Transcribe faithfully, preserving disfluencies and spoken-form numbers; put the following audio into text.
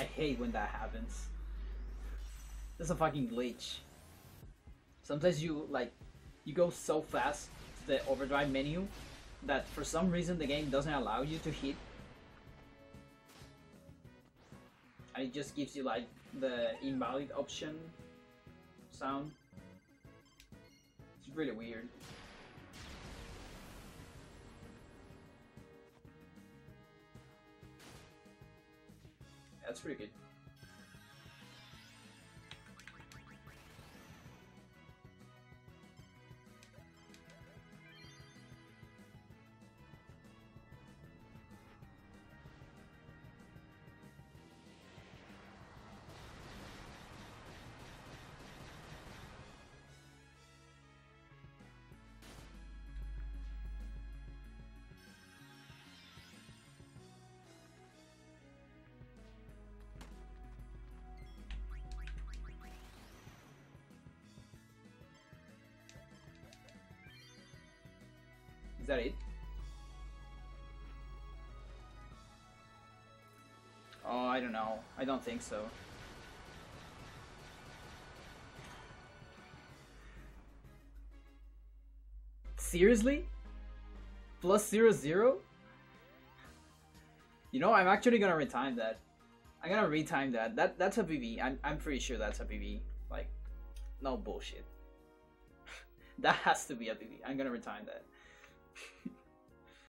I hate when that happens. That's a fucking glitch. Sometimes you like you go so fast to the overdrive menu that for some reason the game doesn't allow you to hit. And it just gives you like the invalid option sound. It's really weird. That's pretty good. Is that it? Oh, I don't know. I don't think so. Seriously? Plus zero zero? You know, I'm actually gonna retime that. I'm gonna retime that. That that's a B B. I'm I'm pretty sure that's a B B. Like, no bullshit. That has to be a B B. I'm gonna retime that.